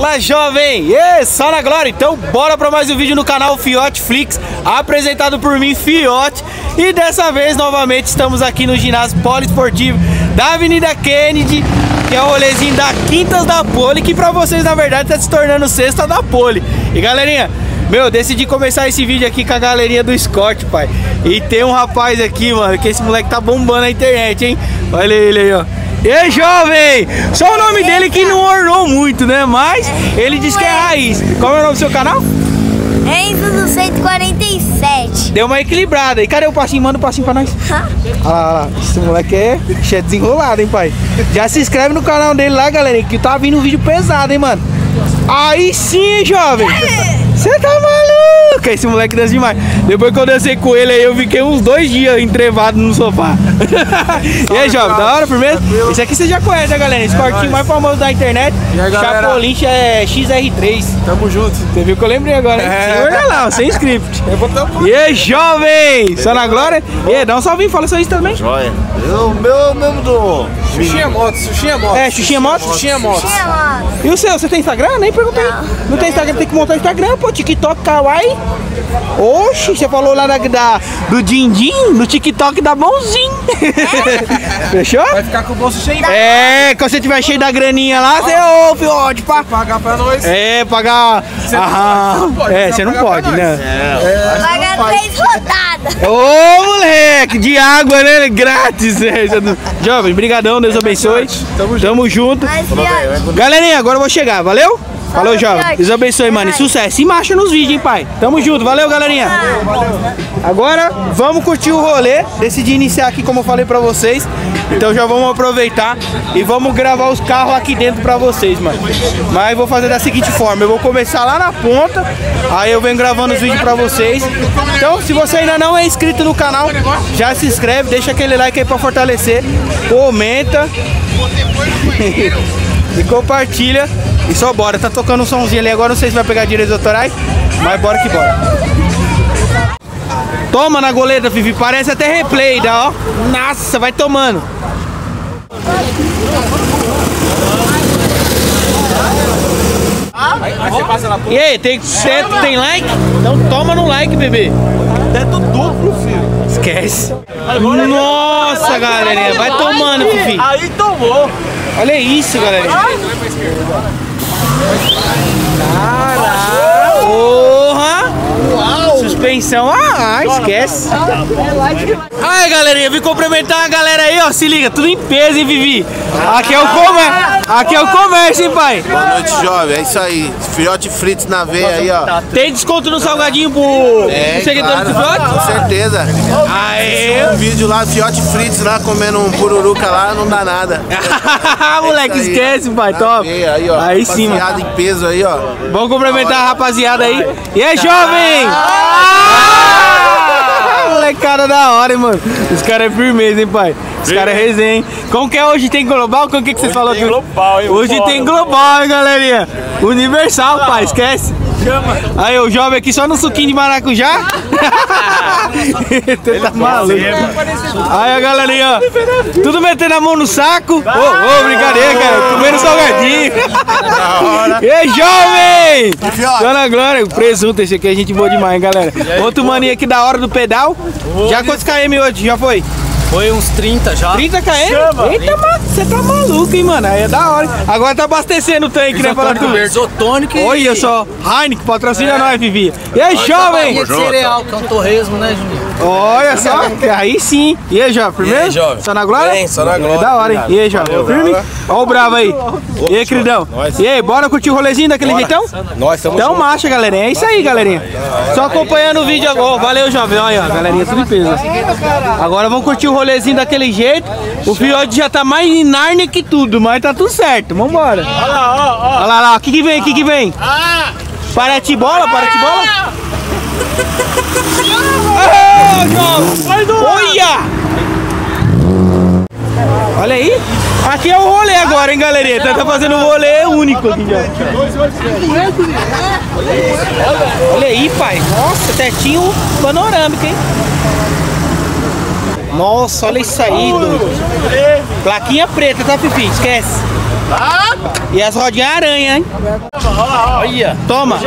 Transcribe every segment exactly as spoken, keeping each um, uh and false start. Fala, jovem! É, só na glória! Então bora para mais um vídeo no canal Fiotflix, apresentado por mim, Fiote. E dessa vez, novamente, estamos aqui no ginásio poliesportivo da Avenida Kennedy, que é o rolezinho da Quintas da Pole, que pra vocês, na verdade, tá se tornando Sexta da Pole. E galerinha, meu, decidi começar esse vídeo aqui com a galerinha do Escort, pai. E tem um rapaz aqui, mano, que esse moleque tá bombando a internet, hein? Olha ele aí, ó. Ei, jovem! Só o nome dele que não ornou muito, né? Mas ele diz que é raiz. Qual é o nome do seu canal? Enzo cento e quarenta e sete. Deu uma equilibrada. E cadê o passinho? Manda o passinho pra nós. Olha lá, olha lá. Esse moleque é desenrolado, hein, pai? Já se inscreve no canal dele lá, galerinha, que tá vindo um vídeo pesado, hein, mano? Aí sim, jovem! Você tá maluca? Esse moleque dança demais. Depois que eu dancei com ele aí, eu fiquei uns dois dias entrevado no sofá. E aí, jovem, da hora, primeiro? Esse aqui você já conhece, né, galera? Esse cortinho é mais famoso da internet. E aí, Chapolin é X R três. Tamo junto. Você viu que eu lembrei agora, hein? É. Olha lá, sem script. Eu vou um e aí, jovem? Só na glória? E aí, dá um salvinho, fala só isso também. Joia. O meu é o mesmo do... Xuxinha Moto, Xuxinha Moto. É, Xuxinha Moto? Xuxinha Moto. E o seu? Você tem Instagram? Nem perguntei. Não tem Instagram, tem que montar Instagram, pô. TikTok, Kawaii. Oxi, você falou lá da, da, do Dindin, no TikTok dá bonzinho. É. Fechou? Vai ficar com o bolso cheio. É, quando você tiver cheio da graninha lá, você ouve, ó, de pá. Pagar pra nós. É, pagar... Você não pode. É, você não pode, né? É, pagar três rodadas. Ô, moleque, de água, né? Grátis. É. Jovem, brigadão, Deus abençoe. Tamo junto. Tamo junto. Galerinha, agora eu vou chegar, valeu? Falou, jovem. Deus abençoe, mano. E sucesso. E marcha nos vídeos, hein, pai? Tamo junto. Valeu, galerinha. Agora, vamos curtir o rolê. Decidi iniciar aqui, como eu falei pra vocês. Então já vamos aproveitar e vamos gravar os carros aqui dentro pra vocês, mano. Mas vou fazer da seguinte forma. Eu vou começar lá na ponta, aí eu venho gravando os vídeos pra vocês. Então, se você ainda não é inscrito no canal, já se inscreve, deixa aquele like aí pra fortalecer. Comenta. E compartilha. E só bora, tá tocando um somzinho ali agora, não sei se vai pegar direitos autorais, mas bora que bora. Toma na goleta, Vivi, parece até replay, dá, ó. Nossa, vai tomando. E aí, tem, tem, tem like? Então toma no like, bebê. Teto duplo, filho. Esquece. Nossa, galerinha, vai tomando, Vivi. Aí tomou. Olha isso, galerinha. Caraca! Porra! Uau. Suspensão, ah, esquece! Aí, galerinha, vim cumprimentar a galera aí, ó, se liga, tudo em peso, hein, Vivi? Aqui é o comércio, aqui é o comércio, hein, pai? Boa noite, jovem, é isso aí, Fiote frites na veia aí, ó. Tem desconto no salgadinho pro, é, pro seguidor do Fiote? Com certeza. Aê! Um vídeo lá, Fiote frites lá, comendo um pururuca lá, não dá nada. Moleque, é esquece, pai, top. Veia, aí, ó, aí sim, mano. Em peso aí, ó. Vamos cumprimentar a rapaziada aí. E aí, jovem? Ah, molecada da hora, hein, mano. Os caras é firmeza, hein, pai. Os caras é resenha, hein. Como que é hoje? Tem global? Como que, que você hoje falou? Tem global, hein, hoje foda, tem global, hein, galerinha. Universal, não, pai, esquece. Chama. Aí o jovem aqui só no suquinho de maracujá. Você tá maluco. Aí a galerinha, ó, tudo metendo a mão no saco. Ô, ô, oh, oh, brincadeira, cara. Comendo salgadinho. Ei, jovem! Dona Glória, o presunto, esse aqui é gente boa demais, hein, galera. Outro maninho aqui da hora do pedal. Já quantos quilômetros hoje? Já foi? Foi uns trinta já. trinta quilômetros? Eita, mano, você tá maluco, hein, mano? Aí é da hora. Agora tá abastecendo o tanque, né, falando tudo. Isotônico e... Olha só, Heineken, patrocina é. nós, Vivi. E aí, jovem? Tá cereal, que é um torresmo, né, Juninho? Olha só, aí sim. E aí, jovem, primeiro? E aí, jovem? Só na glória? Bem, só na glória. É da hora, hein? E aí, jovem? Valeu, firme? Ó o bravo aí. E aí, queridão? E aí, bora curtir o rolezinho daquele jeitão? Nós estamos. Então marcha, galerinha. É isso aí, galerinha. Só acompanhando o vídeo agora. Valeu, jovem. Olha aí, ó, galerinha, tudo em peso. Agora vamos curtir o rolezinho daquele jeito. O Fiote já tá mais em Narnia que tudo, mas tá tudo certo. Vambora. Olha lá, ó, ó. Olha lá, ó. O que que vem? O que que vem? Ah! Parati bola, Parati bola. Oh, olha! Olha aí. Aqui é o rolê agora, hein, galerinha? Tá, tá fazendo um rolê único aqui já. Olha aí, pai. Nossa, tetinho panorâmico, hein? Nossa, olha isso aí, doido. Plaquinha preta, tá, Fifi? Esquece. Ah! E as rodinhas aranha, hein? Toma, olha lá, ó. Olha. Toma.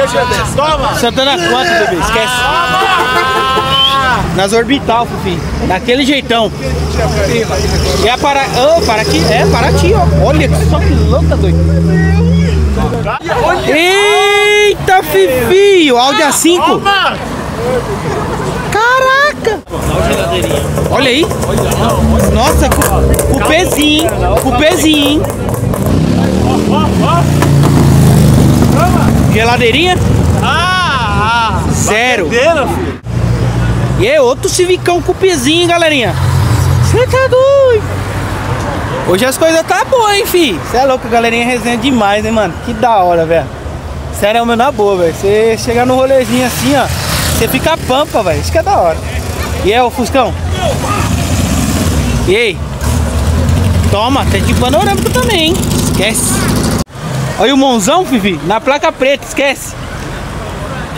Toma. Santana quanto, bebê? Esquece. Ah! Nas orbital, filho. Daquele jeitão. E a para... Oh, para aqui. É, Parati, ó. Olha que só que louca, doido. Eita, Fifi. O Audi A cinco. Toma. Caraca! Olha aí! Nossa, com o pezinho, com o pezinho, hein? Geladeirinha? Ah! Zero! E é outro civicão com o pezinho, galerinha! Você tá doido! Hoje as coisas tá boas, hein, fi? Você é louco, galerinha resenha demais, né, mano? Que da hora, velho! Sério, é o meu na boa, velho! Você chegar no rolezinho assim, ó. Você fica pampa, velho. Isso que é da hora. E é o Fuscão? E aí? Toma, tem de panorâmico também, hein? Esquece. Olha o Monzão, Fifi, na placa preta, esquece.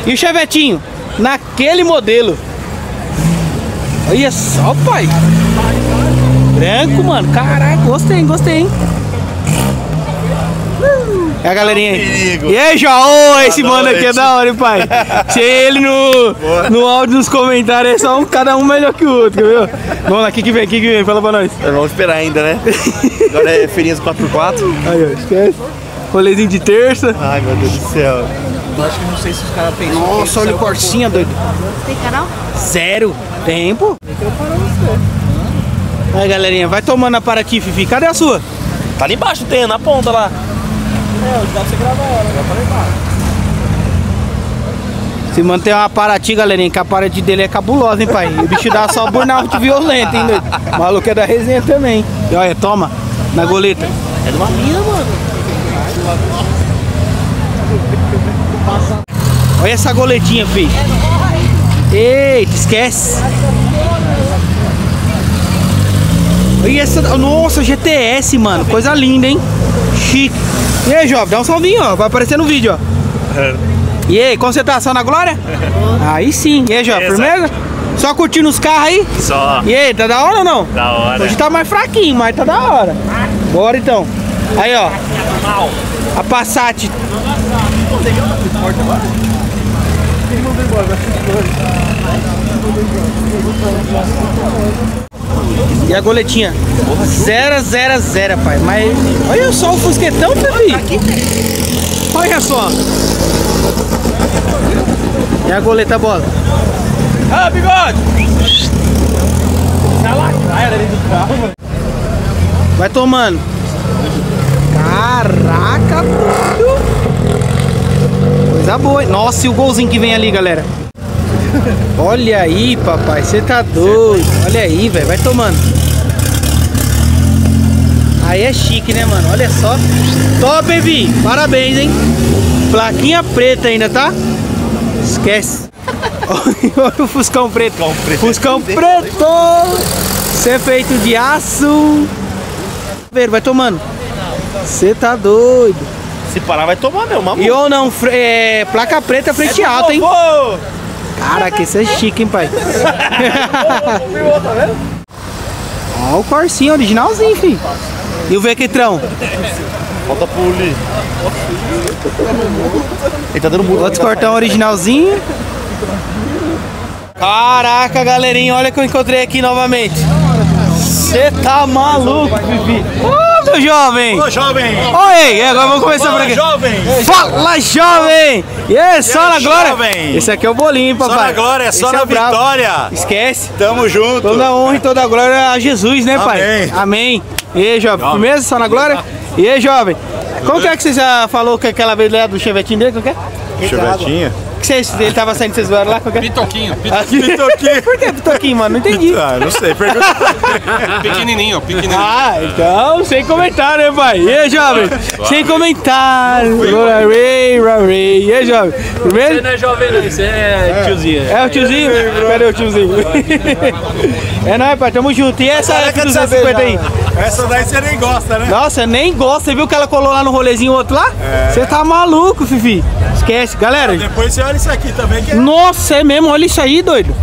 E o Chevetinho? Naquele modelo. Olha só, pai. Branco, mano. Caraca, gostei, gostei, hein? É a galerinha aí. E aí, João? Esse mano aqui é da hora, hein, pai? Se ele no, no áudio, nos comentários, é só um, cada um melhor que o outro, viu? Vamos aqui que vem, aqui que vem, fala pra nós. Vamos esperar ainda, né? Agora é feirinhas quatro por quatro. Aí, ó, esquece. Rolezinho de terça. Ai, meu Deus do céu. Eu acho que não sei se os caras pensam. Nossa, olha o corsinha, doido. Tem canal? Zero. Tempo? Aí, galerinha, vai tomando a para aqui, Fifi. Cadê a sua? Tá ali embaixo, tem, na ponta lá. É, dá pra você gravar ela, já falei mais. Se manter uma Parati, galerinha, que a Parati dele é cabulosa, hein, pai? O bicho dá só burnout violento, hein, doido? O maluco é da resenha também, hein? E olha, toma, na goleta. É de uma mina, mano. Olha essa goletinha, filho. Eita, esquece. Olha essa... Nossa, G T S, mano. Coisa linda, hein? Chique. E aí, jovem, dá um salvinho, ó. Vai aparecer no vídeo, ó. É. E aí, como você tá? Só na glória? Aí sim. E aí, jovem, firmeza? Só curtindo os carros aí? Só. E aí, tá da hora ou não? Da hora. Hoje tá mais fraquinho, mas tá da hora. Bora então. Aí, ó. A Passat. E a goletinha? zero zero zero, pai. Mas olha só o fusquetão, bebê. Olha só. E a goleta, bola? Ah, bigode! Vai tomando. Caraca, tudo. Coisa boa. Nossa, e o golzinho que vem ali, galera. Olha aí, papai, você tá doido. Olha aí, velho, vai tomando. Aí é chique, né, mano? Olha só. Top, baby. Parabéns, hein? Plaquinha preta ainda, tá? Esquece. Olha o Fuscão preto. Fuscão preto. Você é feito de aço. Vai tomando. Você tá doido. Se parar, vai tomar, meu mamão. E ou não, é, placa preta, frente alta, hein? Caraca, isso é chique, hein, pai? Ó o corsinho originalzinho, filho. E o Vectrão? Falta pule. Ele tá dando muito. Outro cortão originalzinho. Caraca, galerinha, olha que eu encontrei aqui novamente. Você tá maluco, Vivi. Ô, meu jovem. Ô, jovem. Oi, agora vamos começar por aqui. Fala, jovem. Fala, jovem. E é só na glória. Esse aqui é o bolinho, papai. Só na glória, só na vitória. Esquece. Tamo junto. Toda honra e toda a glória a Jesus, né, pai? Amém. E aí, jovem. Primeiro, só na glória. E aí, jovem. Como que é que você já falou que aquela vez lá do Chevetinho dele? Como que é? Chevetinho? Que vocês, ele tava saindo, vocês vieram lá? Qualquer... Pitoquinho, pitoquinho. Pitoquinho. Por que pitoquinho, mano? Não entendi. Ah, não sei, pergunta. Pequenininho, pequenininho. Ah, então, sem comentário, né, pai? E aí, jovem? Sem comentário. Rarei, rarei. E aí, jovem? Primeiro? Você não é jovem, não, você é tiozinho. É o tiozinho? Cadê o tiozinho? É nóis, pai, tamo junto. E essa é a duzentos e cinquenta aí? Essa daí você nem gosta, né? Nossa, nem gosta. Você viu que ela colou lá no rolezinho o outro lá? Você é. Tá maluco, Fifi. Esquece, galera. Ah, depois você olha isso aqui também. Que é... Nossa, é mesmo. Olha isso aí, doido.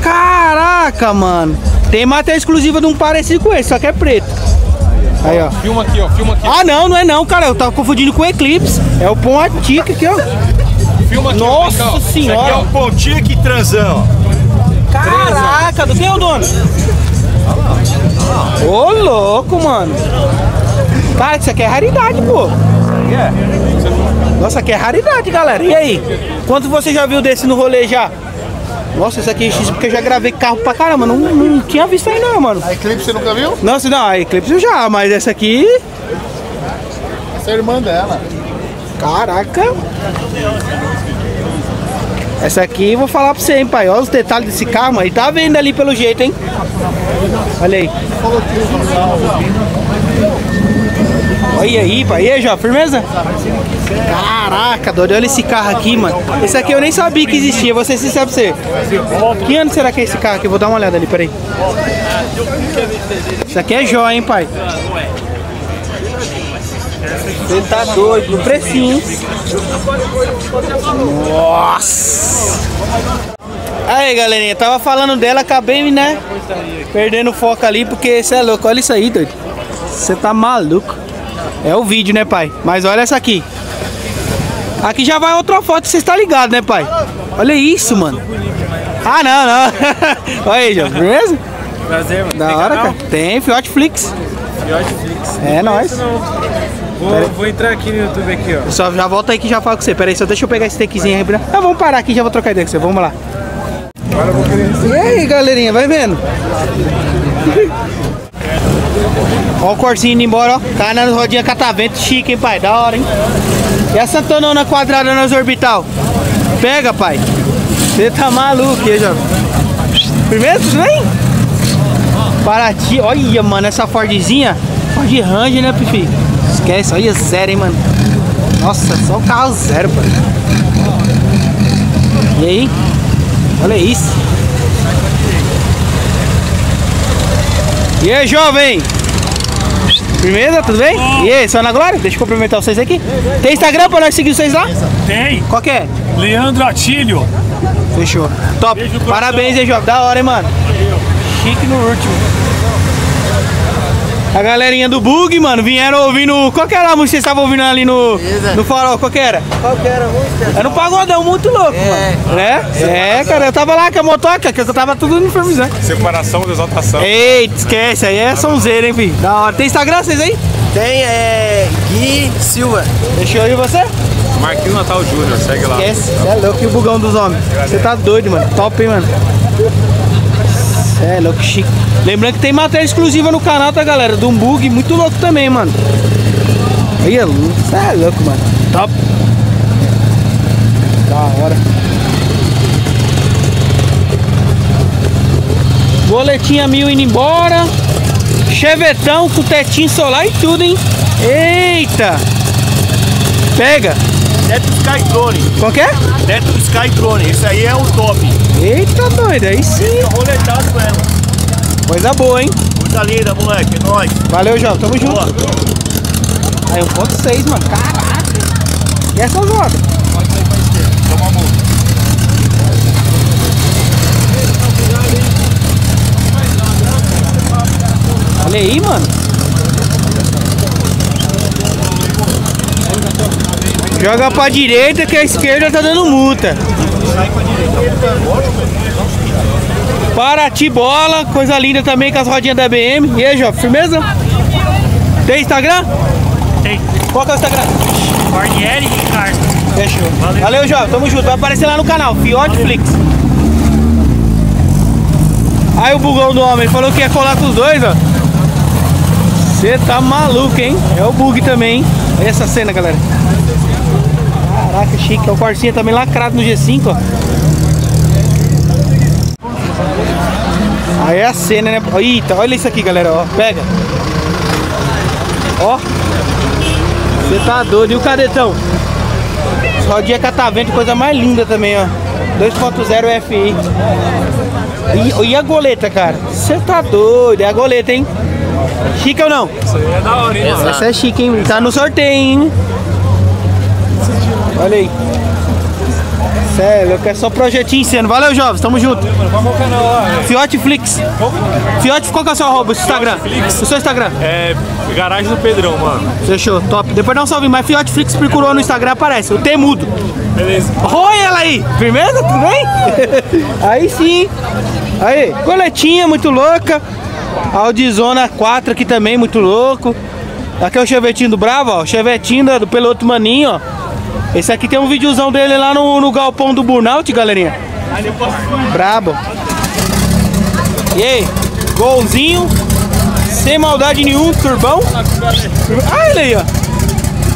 Caraca, mano. Tem matéria exclusiva de um parecido com esse, só que é preto. Aí, ó. Filma aqui, ó. Filma aqui. Ah, não, não é não, cara. Eu tava confundindo com o Eclipse. É o Pontic aqui, ó. Filma aqui. Nossa ó, senhora. Isso aqui é o Pontic transão. Caraca, do que é o dono? Ô, oh, louco, mano. Cara, isso aqui é raridade, pô. Nossa, aqui é raridade, galera. E aí? Quanto você já viu desse no rolê já? Nossa, esse aqui é X, porque eu já gravei carro pra caramba, não, não tinha visto aí não, mano. A Eclipse você nunca viu? Não, não, a Eclipse eu já, mas essa aqui... Essa é a irmã dela. Caraca. Essa aqui, vou falar pra você, hein, pai. Olha os detalhes desse carro, mano. E tá vendo ali pelo jeito, hein. Olha aí. Olha aí, pai. E aí, Jó, firmeza? Caraca, doido, olha esse carro aqui, mano. Esse aqui eu nem sabia que existia, vou ser sincero pra você. Que ano será que é esse carro aqui? Vou dar uma olhada ali, peraí. Isso aqui é Jó, hein, pai? Você tá doido, no precinho, hein? Nossa! Aí, galerinha, tava falando dela, acabei, né? Perdendo foco ali, porque você é louco, olha isso aí, doido. Você tá maluco. É o vídeo, né, pai? Mas olha essa aqui. Aqui já vai outra foto, vocês tá ligado, né, pai? Olha isso, mano. Ah, não, não. Olha aí, João. Beleza? Prazer, mano. Da hora, cara. Tem Fiotflix. Fiotflix. É nóis. Vou, vou entrar aqui no YouTube, aqui, ó. Pessoal, já volta aí que já falo com você. Pera aí, só deixa eu pegar esse takezinho aí. Ah, vamos parar aqui, já vou trocar ideia com você. Vamos lá. Agora eu vou querer... E aí, galerinha, vai vendo. Ó o Corsinho indo embora, ó. Cai nas rodinhas catavento, chique, hein, pai? Da hora, hein? E a Santonona quadrada nas orbital? Pega, pai. Você tá maluco, hein, jovem? Primeiro, vem? Parati, olha, mano, essa Fordzinha. Ford Range, né, Pifi? Esquece, olha zero, hein, mano? Nossa, só o carro zero, pai. E aí? Olha isso. E aí, jovem? Firmeza, tudo bem? Bom. E aí, só na glória? Deixa eu cumprimentar vocês aqui. Tem Instagram pra nós seguir vocês lá? Tem. Qual que é? Leandro Atílio. Fechou. Top. Beijo, parabéns, hein, jovem. Da hora, hein, mano. Valeu. Chique no último. A galerinha do Bug, mano, vieram ouvindo... Qual que era a música que vocês estavam ouvindo ali no, no farol? Qual que era? Qual que era a música? Era um pagodão muito louco, é, mano. Né? É, cara. Eu tava lá com a motoca, que eu tava tudo uniformizado. Separação da exaltação. Eita, esquece. Aí é sonzeira, hein, filho? Da hora. Tem Instagram vocês aí? Tem, é... Gui Silva. Deixou aí você? Marquinhos Natal Júnior, segue lá. Esquece. Você é louco. E o bugão dos homens? Você tá doido, mano. Top, hein, mano? É, louco, chique. Lembrando que tem matéria exclusiva no canal, tá, galera? Do Bug, muito louco também, mano. Aí é louco, cê é louco, mano. Top. Da hora. Boletinha mil indo embora. Chevetão com tetinho solar e tudo, hein? Eita. Pega. Teto Skytron. Qual que é? Teto Skytron, esse aí é o top. Eita, doido, aí sim. Roletado com ela. Coisa boa, hein? Coisa linda, moleque, é nóis. Valeu, João, tamo junto. Boa. Aí, um ponto seis, mano, caraca. E essas rodas? Pode sair pra esquerda, toma amor. Olha aí, mano. Joga pra direita que a esquerda tá dando multa. Sai pra direita. Parati bola, coisa linda também com as rodinhas da B M. E aí, Jó, firmeza? Tem Instagram? Tem. Qual que é o Instagram? Barnieri e Ricardo. Fechou. Valeu, Valeu Jó, tamo junto. Vai aparecer lá no canal, Fiotflix. Aí o bugão do homem falou que ia colar com os dois, ó. Você tá maluco, hein? É o bug também, hein? Olha essa cena, galera. Caraca, chique. É o Corsinha também lacrado no G cinco, ó. Aí é a cena, né? Eita, olha isso aqui, galera, ó. Pega. Ó. Você tá doido. E o cadetão? Rodinha catavento, coisa mais linda também, ó. dois ponto zero F I. E, e a goleta, cara? Você tá doido. É a goleta, hein? Chique ou não? Essa aí é da hora, hein? Essa é chique, hein? Tá no sorteio, hein? Olha aí. Cê é louco, é só projetinho sendo. Valeu, jovens, tamo junto. Valeu, vamos ao canal lá. Fiotflix. Fiote, qual que é o seu arroba, o seu Instagram? O seu Instagram? É Garagem do Pedrão, mano. Fechou, top. Depois dá um salve, mas Fiotflix procurou no Instagram, aparece. O Temudo. Beleza. Oi, ela aí. Firmeza? Tudo bem? Aí sim. Aí, coletinha muito louca. Audizona quatro aqui também, muito louco. Aqui é o Chevetinho do Bravo, ó. Chevetinho do Peloto Maninho, ó. Esse aqui tem um videozão dele lá no, no galpão do Burnout, galerinha. Brabo. E aí, golzinho. Sem maldade nenhum, turbão. Ah, ele aí, ó.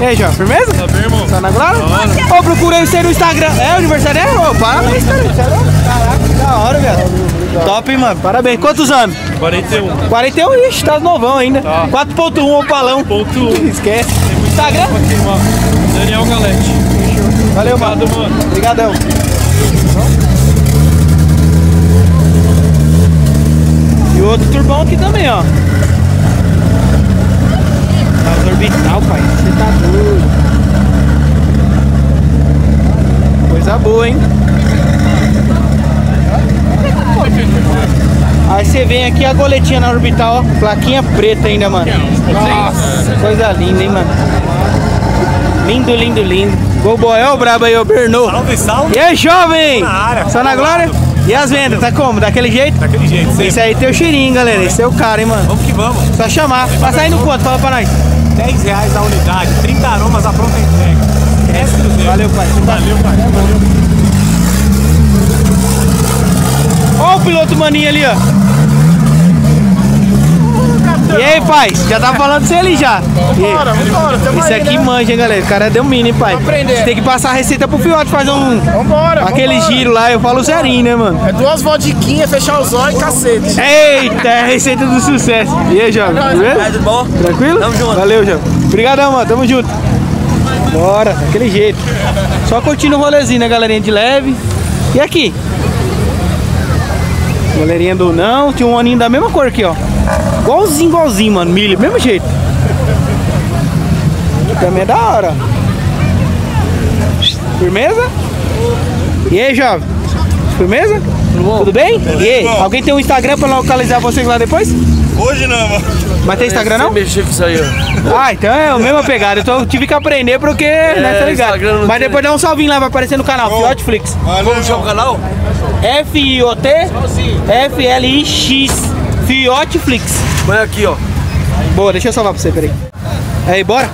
E aí, João, firmeza? Tá bem, irmão. Tá na glória? Ô, oh, procurei você no Instagram. É o aniversário? Ô, oh, parabéns, cara. Caraca, que da hora, velho. Top, mano. Parabéns. Quantos anos? quarenta e um. quarenta e um, ixi, tá novão ainda. Tá. quatro ponto um, o palão. quatro ponto um. Esquece. Instagram? Daniel Galete. Valeu, mano. Obrigado, mano. Obrigadão. E o outro turbão aqui também, ó. Orbital, pai, você tá doido. Coisa boa, hein? Aí você vem aqui a goletinha na orbital, ó. Plaquinha preta ainda, mano. Nossa, coisa linda, hein, mano? Lindo, lindo, lindo. Gol Boel brabo aí, ô Bernou. Salve, salve. E aí, jovem? Na área. Só na glória? E as vendas, tá como? Daquele jeito? Daquele jeito, sim. Esse aí é teu cheirinho, galera. Esse é o cara, hein, mano? Vamos que vamos. Só chamar. Passa aí no quanto, fala pra nós. dez reais a unidade, trinta aromas a pronta entrega. Resto do Deus. Valeu, pai. Valeu, pai. Valeu. Olha o piloto maninho ali, ó. Uh, e aí, pai? Já tá falando de você ali já. Bora, bora. Isso aqui manja, hein, galera. O cara deu mini, hein, pai. Você tem que passar a receita pro Fiote, fazer um. Vambora, aquele vambora. Giro lá, eu falo zerinho, né, mano? É duas vodiquinhas, fechar os olhos e cacete. Eita, é a receita do sucesso. E aí, Jovem? Tudo bom? Tranquilo? Tamo junto. Valeu, Jovem. Obrigadão, mano. Tamo junto. Bora, daquele jeito. Só curtindo o rolezinho, né, galerinha? De leve. E aqui? Galerinha do não. Tinha um aninho da mesma cor aqui, ó. Igualzinho, igualzinho, mano. Milho, mesmo jeito. Também é da hora. Firmeza? E aí, jovem? Firmeza? Tudo, Tudo bem? Beleza, e aí? Bom. Alguém tem um Instagram pra localizar vocês lá depois? Hoje não, mano. Mas tem Instagram não? Mexer com isso aí, ó. Ah, então é a mesma pegada. Eu tô, tive que aprender porque, é, né, tá ligado? Mas depois dá um salvinho lá, vai aparecer no canal, Fiotflix. Como chama o canal? F I O T F L I X. Fiotflix. Põe aqui, ó. Boa, deixa eu salvar pra você, peraí. Aí, bora?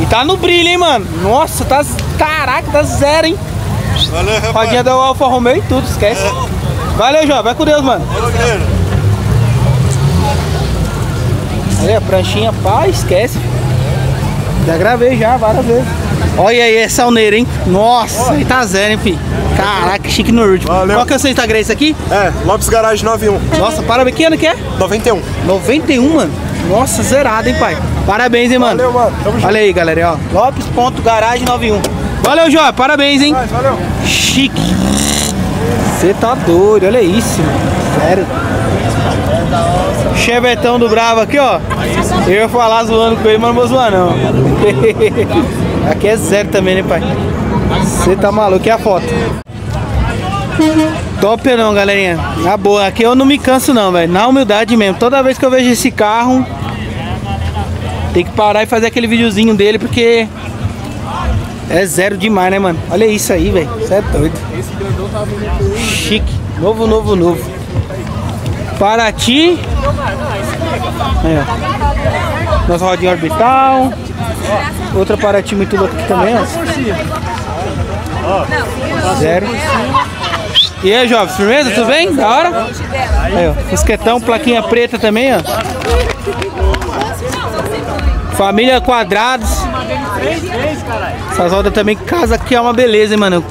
E tá no brilho, hein, mano? Nossa, tá... Caraca, tá zero, hein? Valeu, rapaz. Rodinha da Alfa Romeo e tudo, esquece. É. Valeu, João. Vai com Deus, mano. Olha, a pranchinha, pá, esquece. Já gravei já, várias vezes. Olha aí, é sauneira, hein? Nossa, aí tá zero, hein, filho? Caraca, chique no último. Valeu. Qual que é o seu Instagram esse aqui? É, Lopes Garage noventa e um. Nossa, parabéns. Que ano que é? noventa e um. noventa e um, mano? Nossa, zerado, hein, pai? Parabéns, hein, mano? Valeu, mano. Tamo junto. Olha aí, galera, ó. Lopes ponto garage noventa e um. Valeu, Jó. Parabéns, hein? Valeu. Chique. Você tá doido. Olha isso, mano. Sério. Chevetão do Bravo aqui, ó. Eu ia falar zoando com ele, mas não vou zoar, não. Aqui é zero também, né, pai? Você tá maluco. E a foto? Top não, galerinha. Na boa, aqui eu não me canso não, velho. Na humildade mesmo. Toda vez que eu vejo esse carro, tem que parar e fazer aquele videozinho dele, porque é zero demais, né, mano? Olha isso aí, velho. Você é doido. Chique. Novo, novo, novo. Parati. Aí, ó. Nossa rodinha orbital. Outra Parati muito louca aqui também, ó. Zero. E aí, jovens, firmeza? Tudo bem? Da hora? Aí, ó. Fusquetão, plaquinha preta também, ó. Família Quadrados. Essas rodas também, casa aqui é uma beleza, hein, mano.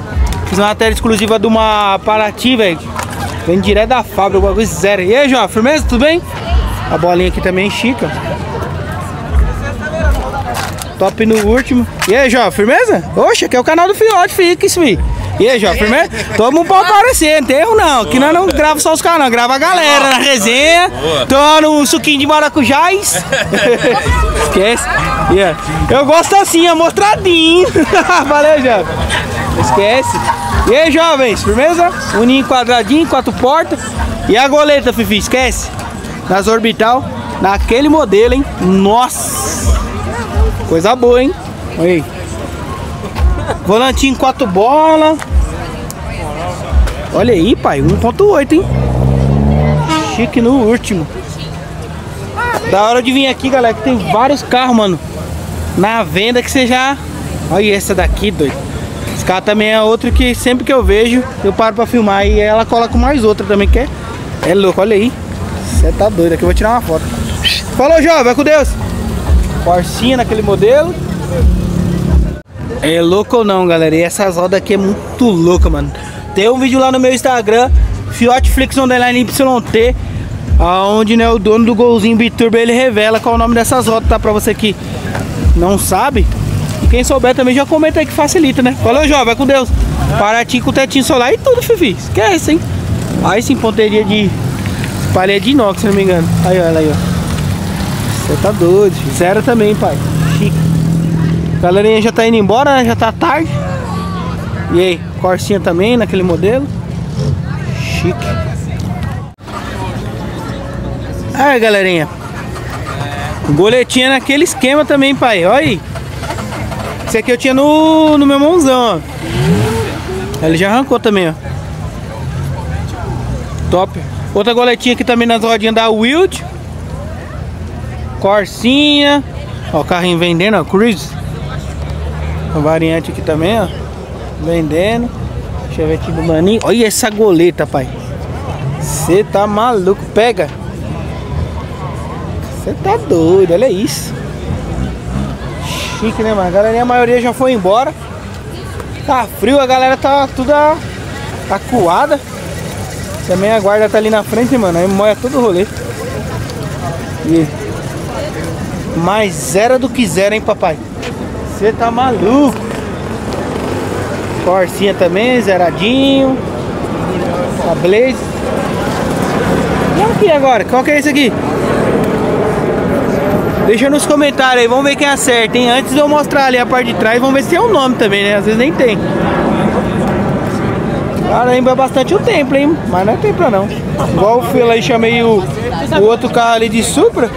Fiz uma matéria exclusiva de uma Parati, velho. Vem direto da fábrica, o bagulho zero. E aí, jovens, firmeza? Tudo bem? A bolinha aqui também é chica. Top no último. E aí, jovens, firmeza? Oxe, aqui é o canal do Fiote, fica isso aí. E aí, Jó, primeiro, toma um pau parecendo, tem erro não. Que nós não gravamos só os caras, não. Grava a galera na resenha. Toma um suquinho de maracujás. Esquece. Yeah. Eu gosto assim, é mostradinho. Valeu, Jó. Esquece. E aí, jovens, firmeza? Um ninho quadradinho, quatro portas. E a goleta, Fifi, esquece? Nas orbital, naquele modelo, hein? Nossa! Coisa boa, hein? Olha aí. Volantinho quatro bolas. Olha aí, pai. um ponto oito, hein? Chique no último. Da hora de vir aqui, galera, que tem vários carros, mano, na venda que você já... Olha essa daqui, doido. Esse carro também é outro que sempre que eu vejo, eu paro pra filmar. E ela cola com mais outra também, que é... É louco, olha aí. Você tá doido. Aqui eu vou tirar uma foto. Falou, jovem. Vai com Deus. Corsinha naquele modelo. É louco ou não, galera? E essas rodas aqui é muito louca, mano. Tem um vídeo lá no meu Instagram, Fiotflix Underline Y T, onde, né, o dono do golzinho Biturbo, ele revela qual é o nome dessas rodas, tá? Pra você que não sabe. E quem souber também já comenta aí que facilita, né? Valeu, Jó, vai com Deus. Parati com tetinho solar e tudo, Fifi. Esquece, hein? Aí sim, ponteria de... palha de inox, se não me engano. Aí, olha aí, ó. Você tá doido, zero também, pai. Chique. A galerinha já tá indo embora, né? Já tá tarde. E aí, Corsinha também naquele modelo. Chique. Aí, galerinha. Goletinha naquele esquema também, pai. Olha aí. Esse aqui eu tinha no, no meu Monzão, ó. Ele já arrancou também, ó. Top. Outra goletinha aqui também nas rodinhas da Wild. Corsinha. Ó, o carrinho vendendo, ó, Cruise. A variante aqui também, ó, vendendo. Chevetinho do maninho. Olha essa goleta, pai. Você tá maluco, pega. Você tá doido, olha isso. Chique, né, mano? A galera, a maioria já foi embora. Tá frio, a galera tá toda acuada. Também a guarda tá ali na frente, mano. Aí molha todo o rolê. E... mais zero do que zero, hein, papai? Você tá maluco? Corsinha também, zeradinho. A Blaze. E aqui agora? Qual que é esse aqui? Deixa nos comentários aí, vamos ver quem acerta, hein? Antes de eu mostrar ali a parte de trás, vamos ver se tem um nome também, né? Às vezes nem tem. Cara, lembra bastante o templo, hein? Mas não é templo, não. Igual eu fui lá e chamei o, o outro carro ali de Supra.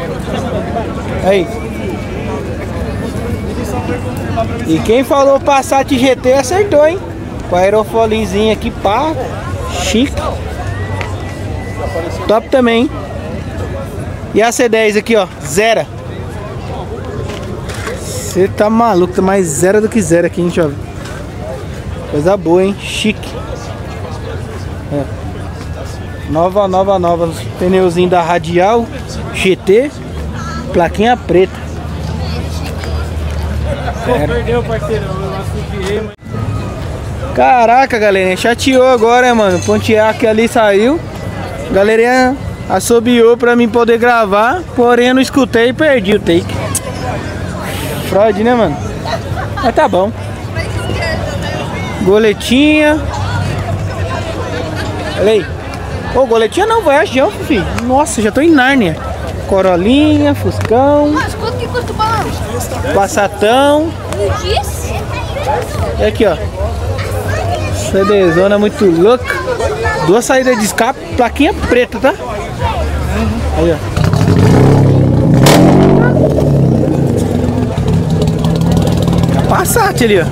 Aí. E quem falou Passat G T acertou, hein? Com a aerofolinzinha aqui, pá. Chique. Top também, hein? E a C dez aqui, ó, zero. Você tá maluco, tá mais zero do que zero aqui, hein, jovem? Coisa boa, hein? Chique. É. Nova, nova, nova. Pneuzinho da Radial G T. Plaquinha preta. Perdeu, parceiro. Caraca, galerinha. Chateou agora, mano. Pontiac ali saiu. Galerinha assobiou pra mim poder gravar. Porém, eu não escutei e perdi o take. Fraude, né, mano? Mas tá bom. Goletinha. Olha aí. Ô, goletinha não, vai a jão, filho. Nossa, já tô em Nárnia. Corolinha, Fuscão. Mas quanto que custa o balão? Passatão. E aqui, ó, CDzona muito louca. Duas saídas de escape, plaquinha preta, tá? Aí, ó. Passat ali, ó.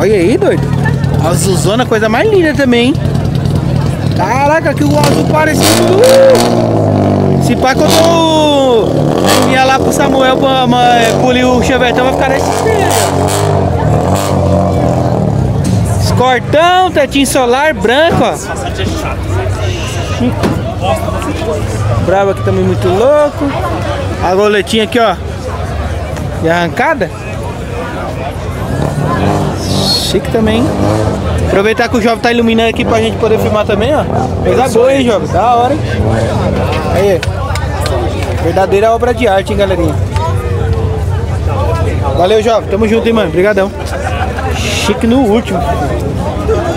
Olha aí, doido. Azulzona, coisa mais linda também, hein? Caraca, que o azul parecido. Uh! Se pá, quando eu ia lá pro Samuel pra polir o Chevetão, vai ficar nesse espelho. Escortão, tetinho solar, branco, ó. Bravo aqui também, muito louco. A goletinha aqui, ó, de arrancada. Chique também, hein? Aproveitar que o jovem tá iluminando aqui pra gente poder filmar também, ó. Coisa boa, hein, jovem? Da hora, hein? Aí, verdadeira obra de arte, hein, galerinha? Valeu, jovem. Tamo junto, hein, mano? Obrigadão. chique no último.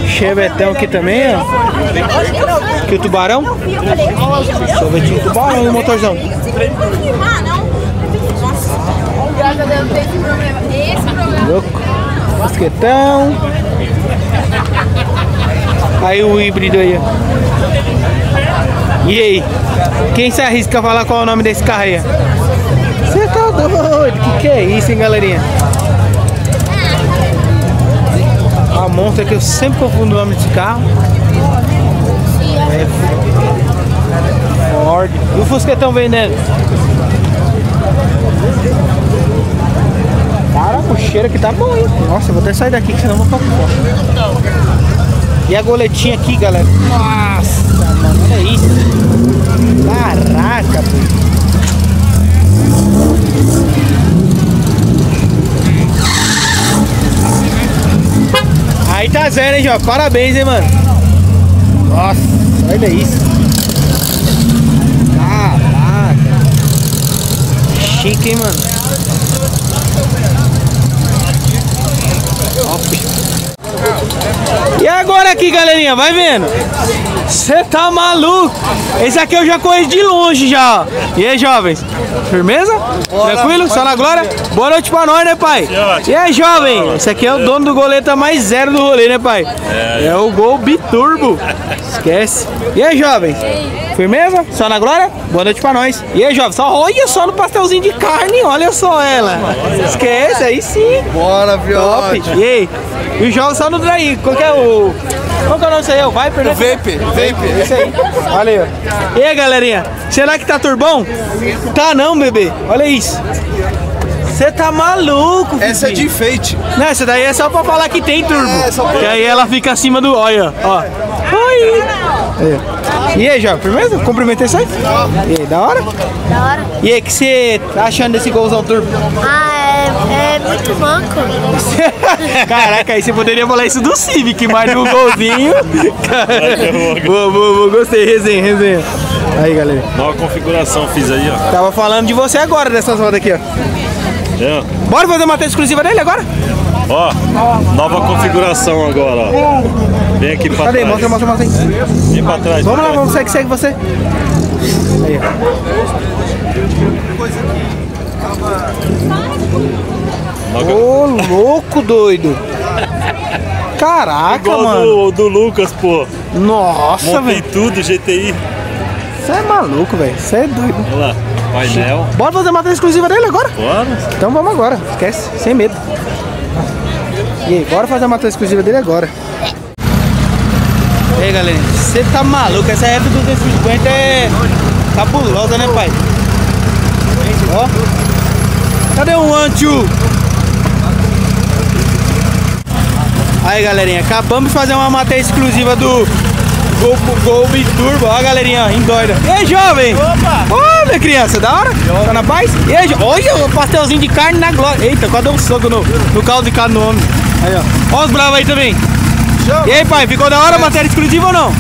Chevetão aqui também, ó. Aqui o tubarão. Sorvetinho tubarão no motorzão. Louco. Basquetão. Aí o híbrido aí, ó. E aí? Quem se arrisca a falar qual é o nome desse carro aí? Você tá doido? Que que é isso, hein, galerinha? A Monster que eu sempre confundo o nome desse carro. É Ford. E o Fusquetão vendendo? Caraca, o cheiro aqui tá bom, hein? Nossa, eu vou até sair daqui que senão eu vou ficar com fome. E a goletinha aqui, galera? Nossa, mano, olha isso. Caraca, pô. Aí tá zero, hein, Jó? Parabéns, hein, mano? Nossa, olha isso. Caraca. Chique, hein, mano? Top. E agora aqui, galerinha, vai vendo? Você tá maluco? Esse aqui eu já corri de longe, já. E aí, jovens? Firmeza? Bora, tranquilo? Só na glória? Boa noite pra nós, né, pai? E aí, jovem? Esse aqui é o dono do goleta mais zero do rolê, né, pai? É, é o Gol Biturbo. Esquece. E aí, jovens? Firmeza? Só na glória? Boa noite pra nós. E aí, jovens? Só, olha só no pastelzinho de carne, olha só ela. Esquece, aí sim. Bora, Fiote. E aí? E os jovens só no dry. Qual que é o... Qual que é o nome disso aí? O Viper, né? Vape, Vape. Isso aí. Valeu. E aí, galerinha? Será que tá turbão? Tá não, bebê. Olha isso. Você tá maluco, filho. Essa é de enfeite. Não, essa daí é só pra falar que tem turbo. É, só pra... Que aí ela fica acima do... Olha, ó. Oi. É. E aí, João? Primeiro, cumprimentei isso aí? E aí, da hora? Da hora. E aí, o que você tá achando desse golzão turbo? Ah, é muito manco. Caraca, aí você poderia falar isso do Civic, mas no golzinho. Boa, boa, boa, gostei, resenha, resenha. Aí, galera. Nova configuração fiz aí, ó. Tava falando de você agora dessas rodas aqui, ó. É. Bora fazer uma testa exclusiva dele agora? Ó, nova configuração agora, ó. Vem aqui pra Cadê? trás. Cadê? Mostra, mostra, mostra aí. Vem pra trás. Vamos pra lá, trás. Vamos, segue, segue você. Aí, ó. Ô, louco, doido. Caraca, igual mano. Do, do Lucas, pô. Nossa, velho. Montei tudo, G T I. Você é maluco, velho. Você é doido. Olha lá, painel. Bora fazer matéria exclusiva dele agora? Bora. Então vamos agora. Esquece, sem medo. E aí, bora fazer a matéria exclusiva dele agora. E aí, galera, você tá maluco. Essa F duzentos e cinquenta é cabulosa, né, pai? Ó. Cadê o one, two? Aí, galerinha, acabamos de fazer uma matéria exclusiva do Gol, Gol Biturbo. Ó, galerinha, endoida. E aí, jovem? Opa! Ô, minha criança, da hora? Tá na paz? E aí, jo... Olha o pastelzinho de carne na glória. Eita, quase deu um soco no, no caldo de carne no homem. Aí, ó. Ó os bravos aí também. Chama. E aí, pai, ficou da hora a matéria exclusiva ou não?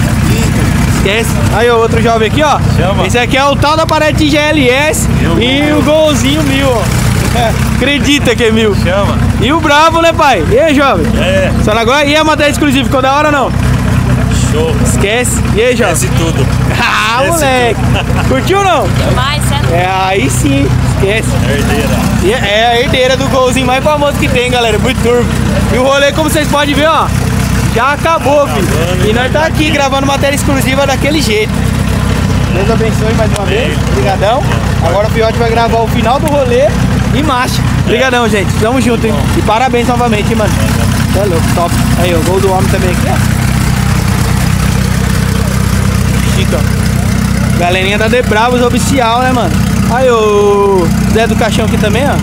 Esquece. Aí, ó, outro jovem aqui, ó. Chama. Esse aqui é o tal da Parati G L S meu e meu. O Golzinho mil, ó. É, acredita que é mil. Chama. E o bravo, né, pai? E aí, jovem? É. Só agora. E a matéria exclusiva? Ficou da hora ou não? Show. Esquece. E aí, jovem? Esquece tudo. Ah, esquece, moleque. Tudo. Curtiu ou não? Demais, certo? É, aí sim. Esquece. É a herdeira. E é a herdeira do golzinho mais famoso que tem, galera. Muito turbo. E o rolê, como vocês podem ver, ó, já acabou, filho. E nós tá aqui gravando matéria exclusiva daquele jeito. Deus abençoe mais uma vez. Obrigadão. Agora o Fiote vai gravar o final do rolê. E marcha. Obrigadão, gente. Tamo junto, hein? E parabéns novamente, hein, mano. Tá louco, top. Aí, o gol do homem também aqui, ó. Chico, ó. Galerinha da The Bravos oficial, né, mano? Aí, o Zé do Caixão aqui também, ó.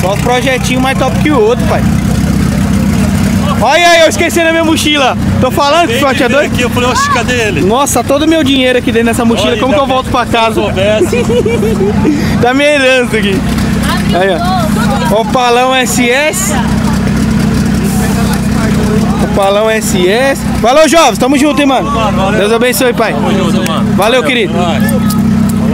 Só os projetinhos mais top que o outro, pai. Olha aí, eu esqueci na minha mochila. Tô falando que o Fiote é doido. Aqui, eu falei, oxe, cadê ele? Nossa, todo o meu dinheiro aqui dentro dessa mochila. Olha, como que eu volto pra casa? Da minha herança aqui. Aí, ó. Opalão S S. Opalão S S. Valeu, jovens. Tamo junto, hein, mano. Deus abençoe, pai. Tamo junto, mano. Valeu, querido.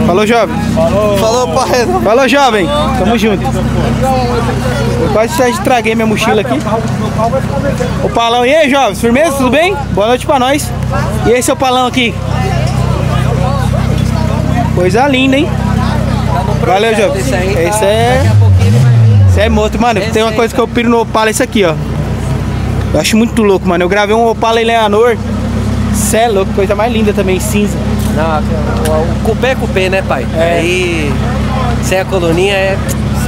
Falou, jovem. Falou. Falou, pai. Falou, jovem. Tamo junto. Eu quase estraguei minha mochila aqui. O Palão, e aí, jovens? Firmeza? Tudo bem? Boa noite pra nós. E aí, seu Palão aqui? Coisa linda, hein? Valeu, jovens. Esse é... Esse é morto, mano. Tem uma coisa que eu piro no Opala, isso aqui, ó. Eu acho muito louco, mano. Eu gravei um Opala Eleanor. Cê é louco, coisa mais linda também, cinza. Não, o, o cupê é cupê, né, pai? É. Aí, sem a coluninha é...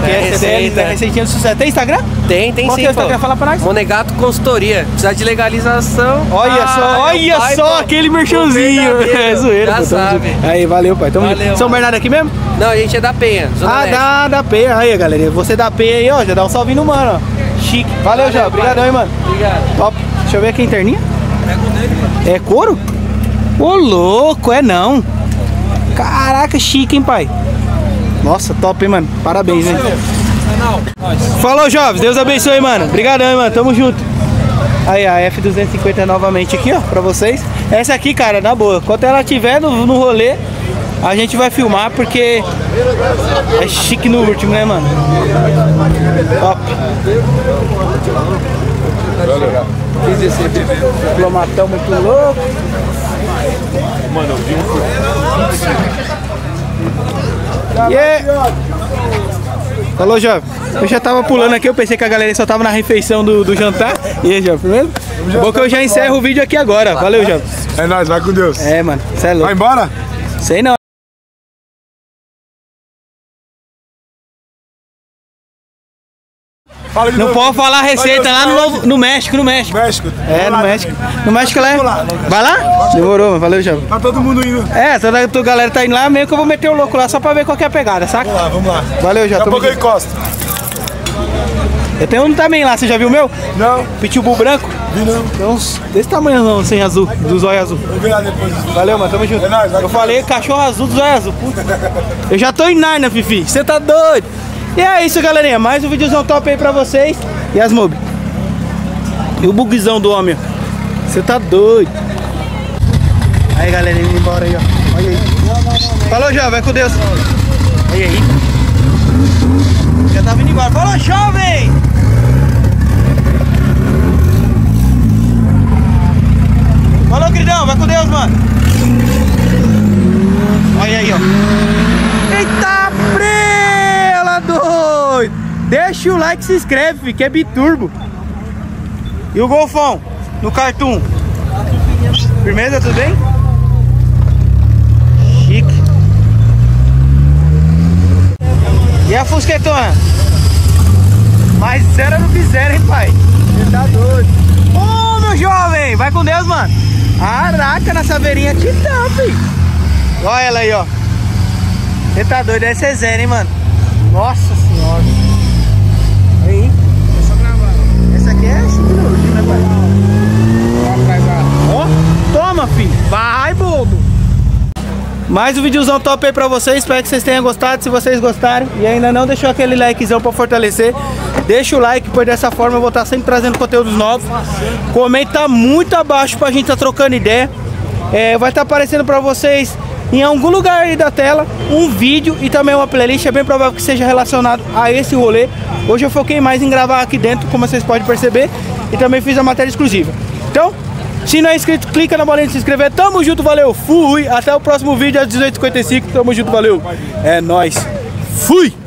é receita. Receitinha do sucesso. Tem Instagram? Tem, tem. Qual sim, que é o Instagram? Fala pra nós. Monegato Consultoria. Precisa de legalização. Olha ah, só, olha pai, só pai, aquele merchanzinho. É zoeira. Já sabe. Aí, valeu, pai. Tamo valeu, São Bernardo aqui mesmo? Não, a gente é da Penha. Zona ah, Leste. Da, da Penha. Aí, galera. Você da Penha aí, ó. Já dá um salve no mano, ó. Chique. Valeu, valeu já. Obrigadão, hein, mano. Obrigado. Top. Deixa eu ver aqui a interninha. É couro? Ô louco, é não. Caraca, chique, hein, pai? Nossa, top, hein, mano? Parabéns, hein? Falou, jovens. Deus abençoe, mano. Obrigadão, hein, mano. Tamo junto. Aí, a F duzentos e cinquenta novamente aqui, ó, pra vocês. Essa aqui, cara, na boa. Quando ela tiver no, no rolê, a gente vai filmar, porque é chique no último, né, mano? Top. Diplomatão muito louco. Mano, eu vi um. Yeah. Falou, jovem. Eu já tava pulando aqui, eu pensei que a galera só tava na refeição do, do jantar. E aí, jovem, primeiro? Bom que eu já encerro o vídeo aqui agora. Valeu, jovem. É nóis, vai com Deus. É, mano, cê é louco. Vai embora? Sei não. Não novo. Pode falar a receita lá no, novo, no México, no México. México. É, no lá, México. No México lá é. Vai lá? Demorou, valeu, Jovem. Tá todo mundo indo. É, toda a galera tá indo lá, meio que eu vou meter o louco lá só pra ver qual que é a pegada, saca? Vamos lá, vamos lá. Valeu, Jovem. Daqui a pouco eu encosto. Eu tenho um também lá, você já viu o meu? Não. Pitbull branco? Vi não. Tem uns desse tamanho não, sem azul, do zóio azul. Eu vi lá depois. Valeu, mano, tamo junto. É nóis, eu falei cachorro azul do zóio azul, puta. Eu já tô em Narnia, Fifi. Você tá doido? E é isso, galerinha, mais um videozão top aí pra vocês. E as mob. E o bugzão do homem. Você tá doido. Aí, galerinha, indo embora aí, ó. Olha aí. Falou, jovem, vai com Deus. Olha aí. Já tá vindo embora. Falou, jovem! Falou, queridão, vai com Deus, mano. Olha aí, ó. Eita, preto! Doido. Deixa o like, se inscreve, filho, que é biturbo. E o Golfão no cartoon. Firmeza, tudo bem? Chique. E a Fusquetona? Mais zero no zero, hein, pai? Você tá doido. Ô, oh, meu jovem, vai com Deus, mano. Araca na saveirinha titã, filho. Olha ela aí, ó. Você tá doido, essa é zero, hein, mano. Nossa senhora. Aí. É só gravar. Essa aqui é chique, né, pai? Ó, toma, filho. Vai, bobo. Mais um videozão top aí pra vocês. Espero que vocês tenham gostado. Se vocês gostaram e ainda não deixou aquele likezão pra fortalecer, deixa o like, pois dessa forma eu vou estar sempre trazendo conteúdos novos. Comenta muito abaixo pra gente estar trocando ideia. É, vai estar aparecendo pra vocês em algum lugar aí da tela um vídeo e também uma playlist. É bem provável que seja relacionado a esse rolê. Hoje eu foquei mais em gravar aqui dentro, como vocês podem perceber, e também fiz a matéria exclusiva. Então, se não é inscrito, clica na bolinha de se inscrever. Tamo junto, valeu, fui. Até o próximo vídeo às dezoito e cinquenta e cinco. Tamo junto, valeu. É nóis. Fui.